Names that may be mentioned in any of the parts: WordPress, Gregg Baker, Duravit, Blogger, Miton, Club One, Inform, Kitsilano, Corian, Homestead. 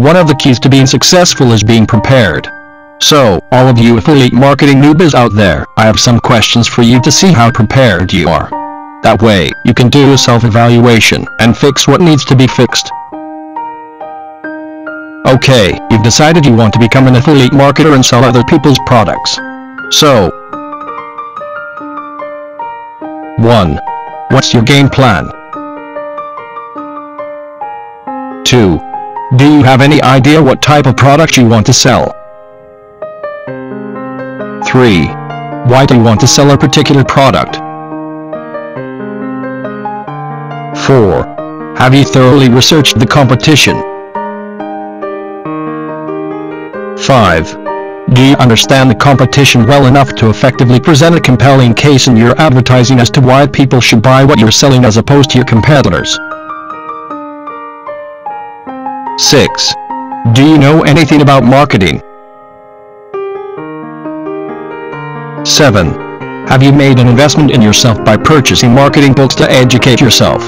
One of the keys to being successful is being prepared. So, all of you affiliate marketing newbies out there, I have some questions for you to see how prepared you are. That way, you can do a self-evaluation and fix what needs to be fixed. Okay, you've decided you want to become an affiliate marketer and sell other people's products. So, 1. What's your game plan? 2. Do you have any idea what type of product you want to sell? 3. Why do you want to sell a particular product? 4. Have you thoroughly researched the competition? 5. Do you understand the competition well enough to effectively present a compelling case in your advertising as to why people should buy what you're selling as opposed to your competitors? 6. Do you know anything about marketing? 7. Have you made an investment in yourself by purchasing marketing books to educate yourself?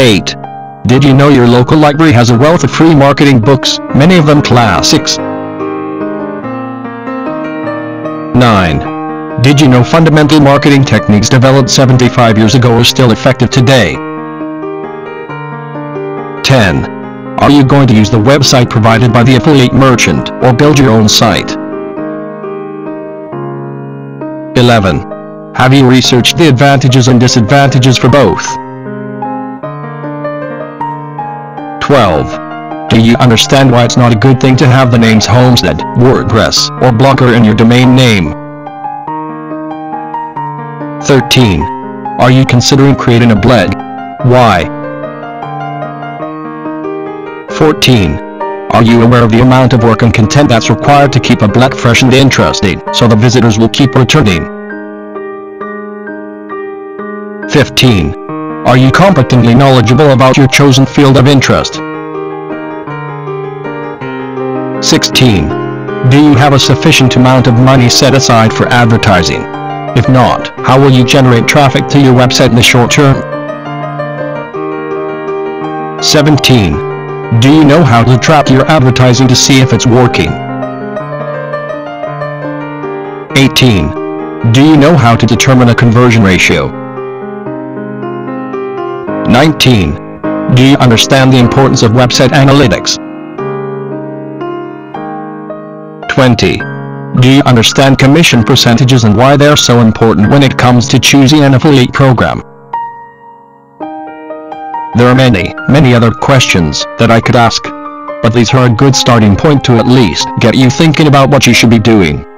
8. Did you know your local library has a wealth of free marketing books, many of them classics? 9. Did you know fundamental marketing techniques developed 75 years ago are still effective today? 10. Are you going to use the website provided by the affiliate merchant or build your own site? 11. Have you researched the advantages and disadvantages for both? 12. Do you understand why it's not a good thing to have the names Homestead, WordPress, or Blogger in your domain name? 13. Are you considering creating a blog? Why? 14. Are you aware of the amount of work and content that's required to keep a blog fresh and interesting, so the visitors will keep returning? 15. Are you competently knowledgeable about your chosen field of interest? 16. Do you have a sufficient amount of money set aside for advertising? If not, how will you generate traffic to your website in the short term? 17. Do you know how to track your advertising to see if it's working? 18. Do you know how to determine a conversion ratio? 19. Do you understand the importance of website analytics? 20. Do you understand commission percentages and why they're so important when it comes to choosing an affiliate program? There are many, many other questions that I could ask, but these are a good starting point to at least get you thinking about what you should be doing.